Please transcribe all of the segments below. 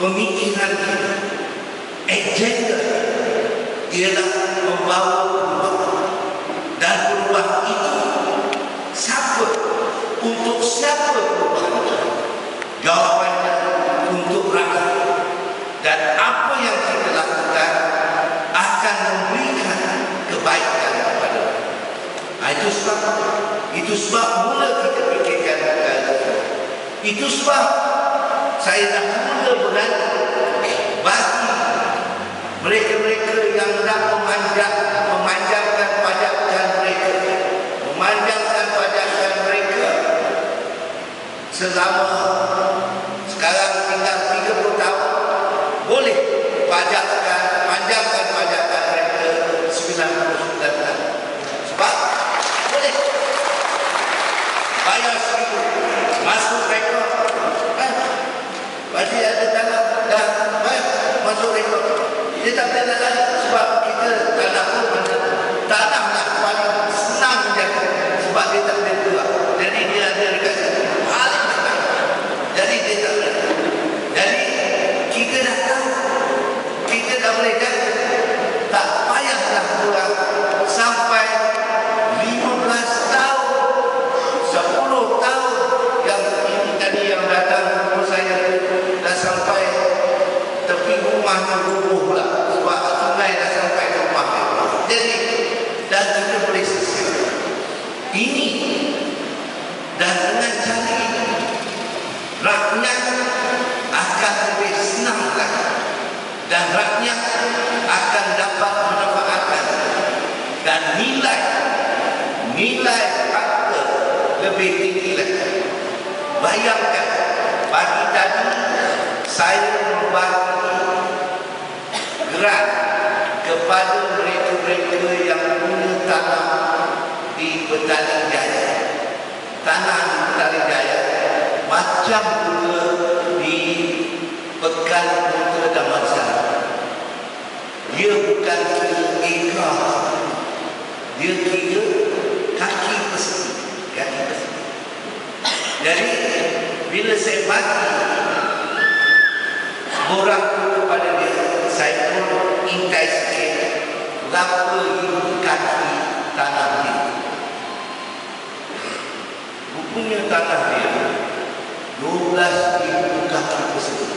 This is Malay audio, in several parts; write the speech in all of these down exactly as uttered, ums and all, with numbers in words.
pemikiran agenda ialah membawa perubahan, dan perubahan itu siapa, untuk siapa perubahan itu? Jawabannya untuk rakyat, dan apa yang kita lakukan akan memberikan kebaikan kepada rakyat. Nah, itu sebab itu sebab mula kita fikirkan perkara itu. Itu sebab saya dah mula berani bagi mereka-mereka yang nak memanjat, memanjatkan pajakan mereka, memanjatkan pajakan mereka selama sekarang tinggal tiga puluh tahun, boleh pajakkan, panjangkan pajakan mereka sembilan puluh sembilan tahun. Sebab boleh bayar seribu, masuk mereka. Pasti ada tanah dah masuk rekod. Dia tak ada tanah sebab kita tanah pun mana tanah nak paling senang jaga sebab dia tak ada tua. Jadi dia ada dekat paling senang. Jadi dia tak ada. Jadi kita dah tahu, kita dah boleh dah tak payahlah kurang sampai lima belas tahun, sepuluh tahun yang ini tadi yang datang untuk saya. Sampai tepi rumahnya rubuh pula sebab sungai dah sampai ke rumah. Jadi dah kita boleh selesai ini, dan dengan cara ini rakyat akan lebih senang lagi, dan rakyat akan dapat manfaatkan, dan nilai nilai harta lebih tinggi lagi. Bayangkan pagi tadi saya membagi geran kepada mereka-mereka yang punya tanah di Petaling Jaya. Tanah di Petaling Jaya macam pula di Pekan Kota Damansara. Dia bukan kira, dia kira kaki persegi, kaki persegi. Jadi bila saya bagi orang kepada dia, saya pun intai sikit berapa ribu kaki tanah dia. Bukunya tanah dia dua belas ribu kaki persegi,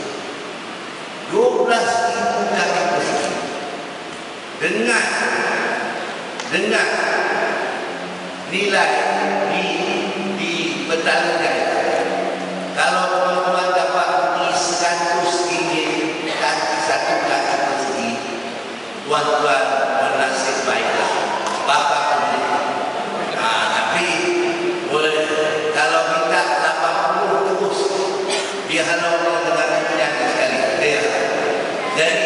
dua belas ribu kaki persegi. Dengan Dengan nilai di di Petaling Jaya, kalau tuan-tuan dapat seratus ringgit kaki satu kaki persegi, tuan-tuan bernasib baiklah, bapa punya. Nah, tapi boleh kalau minta lapan puluh terus dihalau dengan penyakit sekali. Jadi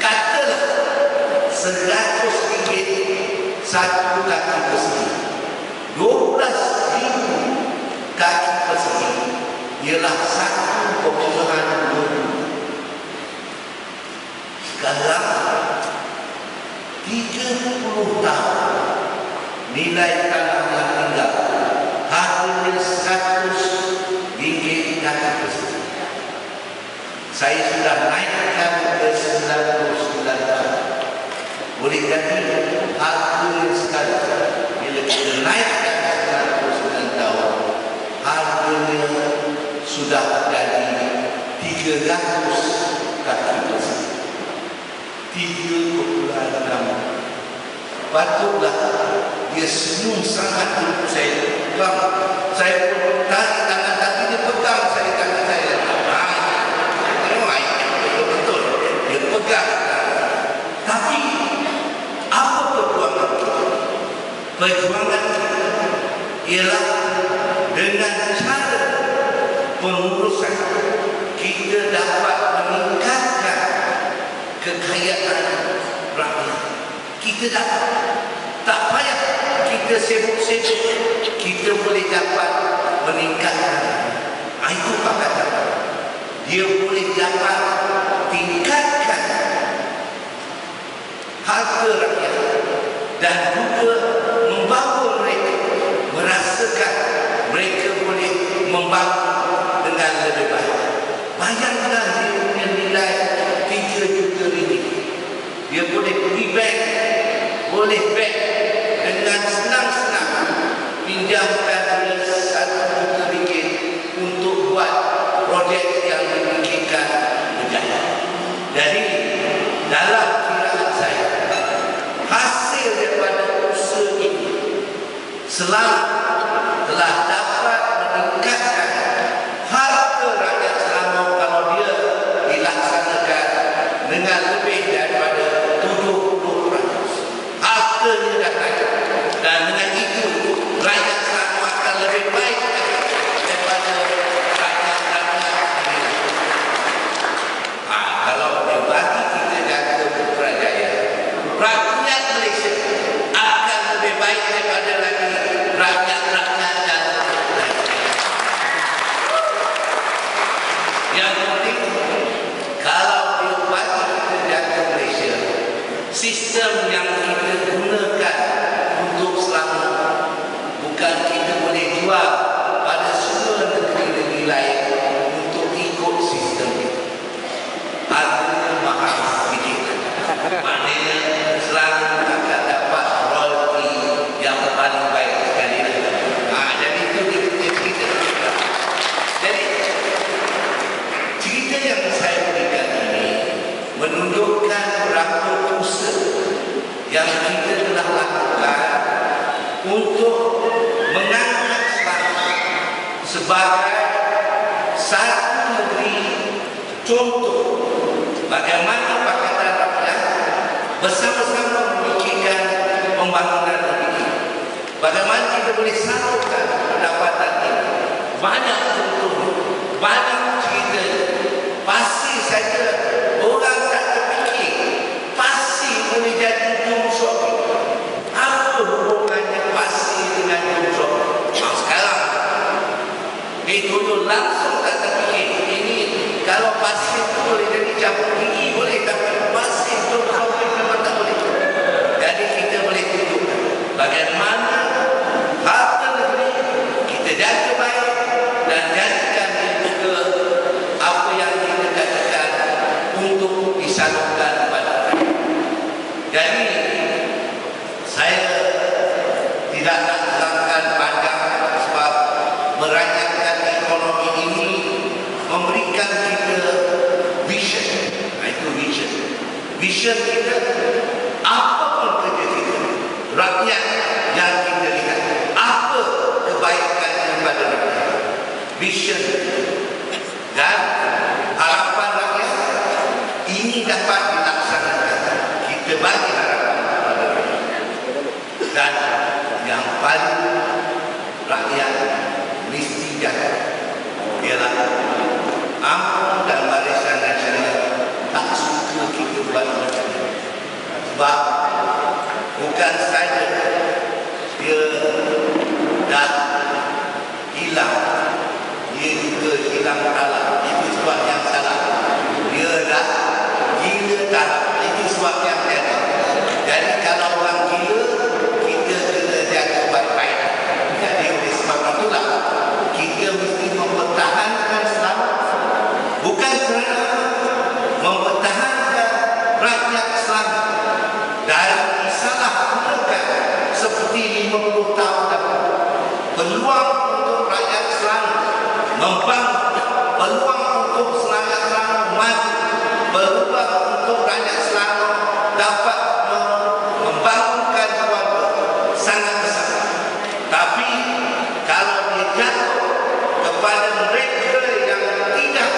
katalah seratus ringgit satu kaki persegi, dua belas ribu kaki persegi ialah satu perumahan dulu. Sekarang tiga puluh tahun nilai tanah yang tinggal harganya seratus ringgit kaki persegi. Saya sudah naikkan ke sembilan puluh sembilan tahun. Boleh jadi harganya sekarang bila kita naikkan sembilan puluh sembilan tahun, harganya sudah jadi tiga ratus kaki persegi, tiga koma enam. Patutlah dia senyum sangat dulu saya. Bang, saya pun tarik tangan tadi dia pegang saya tangan saya. Nah, terlalu betul-betul dia pegang. Tapi apa perjuangan? Perjuangan ialah dengan cara pengurusan kita dapat meningkatkan kekayaan rakyat. Kita dapat, tak payah kita sibuk-sibuk, kita boleh dapat meningkatkan. Itu pakatan dia boleh dapat tingkatkan harta rakyat, dan juga membawa mereka merasakan mereka boleh membangun dengan lebih baik. Bayangkan dia back, boleh back dengan senang-senang pindahkan dari satu kebikin untuk buat projek yang memikirkan negara. Jadi dalam kiraan saya, hasil daripada usaha ini selama telah dapat meningkatkan harga rakyat Selangor kalau dia dilaksanakan dengan lebih daripada tujuh puluh peratus. Harganya dah naik, dan dengan itu rakyat Selangor akan lebih baik daripada rakyat-rakyat ini. Nah, kalau dibagi kita dengan Putrajaya, rakyat Malaysia akan lebih baik daripada lagi rakyat-rakyat dan lain. Yang penting, kalau diubah dengan Malaysia, sistem yang kita gunakan untuk Selangor bukan kita boleh jual pada semua negeri-negeri lain untuk ikut sistem itu. Harganya mahal sedikit. Maknanya Selangor akan dapat royalty yang paling baik sekali. Nah, jadi itu cerita-cerita. Jadi cerita yang saya berikan ini menunjukkan berapa usaha yang kita telah lakukan untuk mengangkat Selangor sebagai satu negeri contoh bagaimana Pakatan Rakyat bersama-sama memikirkan pembangunan negeri. Bagaimana kita boleh satukan pendapatan ini? Banyak contoh, banyak cerita. Pasti saja orang tak terfikir, pasti boleh jadi jom shopping. Apa hubungannya pasti dengan jom shopping? Nah, sekarang dituduh langsung tak terfikir. Ini kalau pasti itu boleh jadi cabut gigi boleh, tapi pasti jom shopping memang tak boleh. Jadi kita boleh tunjukkan bagaimana harta negeri kita jaga baik dan jadikan juga apa yang kita katakan untuk disalurkan kepada rakyat. Jadi saya tidak nak hilangkan pandangan sebab merancangkan ekonomi ini memberikan kita vision. Nah, itu vision. Vision kita apa pun kerja kita, rakyat yang kita lihat apa kebaikan kepada rakyat. Vision dan harapan rakyat ini dapat dilaksanakan. Kita bagi harapan kepada rakyat. Dan yang paling rakyat mesti jaga ialah Ampun dan Barisan Nasional tak suka kita buat macam ini. Sebab bukan saja dia dah hilang, dia juga hilang alam. Itu sebab yang salah. Dia dah gila taraf. Itu sebab yang ada. Jadi kalau orang gila, kita kena jaga baik-baik. Jadi oleh sebab itulah kita mesti mempertahankan Selangor. Bukan kerana mempertahankan rakyat Selangor dari salah gunakan seperti lima puluh tahun lalu. Peluang untuk rakyat Selangor membangun, peluang untuk rakyat Selangor maju, peluang untuk rakyat Selangor dapat membangunkan keluarga sangat besar. Tapi kalau dia jatuh kepada mereka yang tidak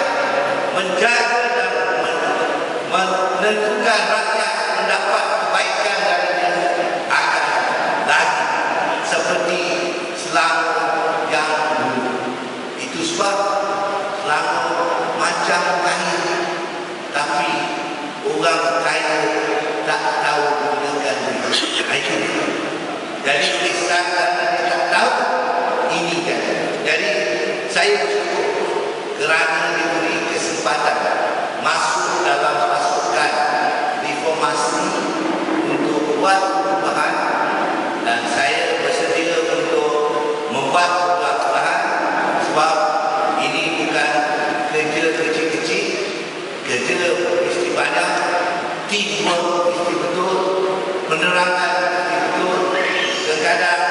menjaga dan menentukan rakyat mendapat kebaikan dari dia, akan lagi seperti Selangor yang dulu. Itu sebab Selangor macam kaya, tapi orang kaya tak tahu gunakan duit. Jadi Islam tak tahu ini kan. Jadi saya bersyukur kerana diberi kesempatan masuk dalam pasukan reformasi untuk buat perubahan, dan saya bersedia untuk membuat perubahan sebab ini bukan kerja kecil-kecil, kerja mesti banyak, timbul mesti betul. menerangkan itu, terkadang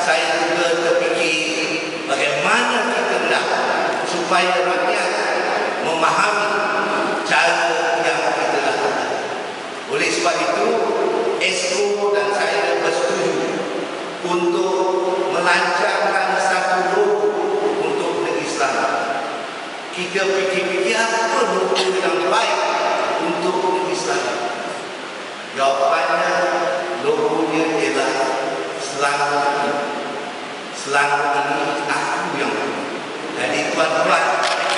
saya juga terfikir bagaimana kita nak supaya rakyat memahami cara yang kita lakukan. Oleh sebab itu, Esko dan saya bersetuju untuk melancarkan satu buku untuk negeri Selangor. Kita fikir-fikir apa buku yang baik untuk negeri Selangor. Jawapannya, logonya ialah Selangor ini. Selangor ini aku yang punya. Jadi tuan-tuan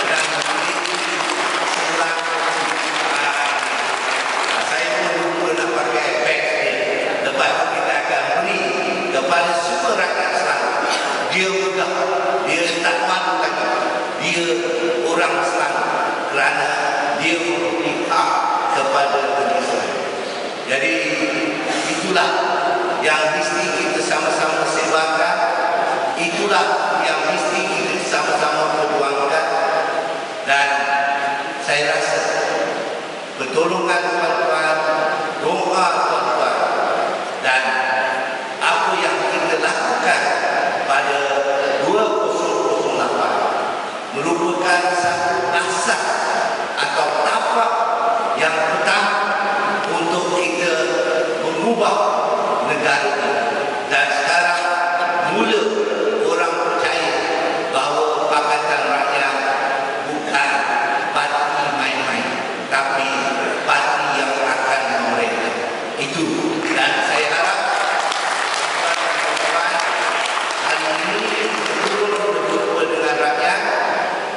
dan memiliki Selangor ini. Saya pun lupa nak pakai efek ni. Lepas kita akan beri kepada semua rakyat Selangor. Dia mudah, dia tak malu lagi. Dia orang Selangor kerana dia memiliki hak kepada negeri Selangor. Jadi itulah yang mesti kita sama-sama sebarkan, itulah yang mesti kita sama-sama perjuangkan, dan saya rasa pertolongan tuan-tuan, doa tuan-tuan dan apa yang kita lakukan pada dua ribu lapan merupakan satu asas atau tapak yang pertama untuk kita mengubah negara ini. Dan sekarang mula orang percaya bahawa Pakatan Rakyat bukan parti main-main, tapi parti yang akan memerintah. Itu, dan saya harap hari ini terus berjumpa dengan rakyat,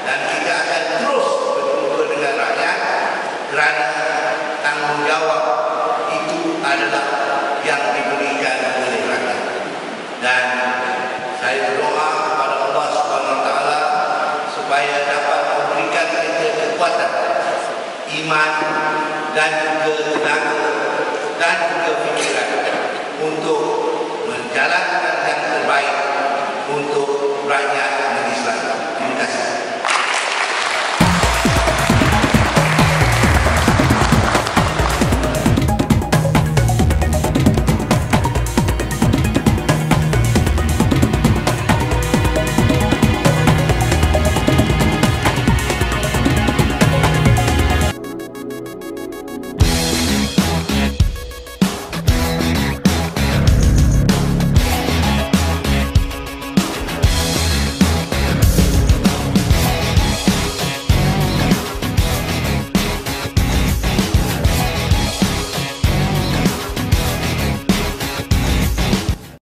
dan kita akan terus berjumpa dengan rakyat kerana tanggungjawab adalah yang diberikan oleh rakyat. Dan saya berdoa kepada Allah subhanahu wa taala supaya dapat memberikan kita kekuatan, iman dan juga tenaga dan juga fikiran untuk menjalankan yang terbaik untuk rakyat.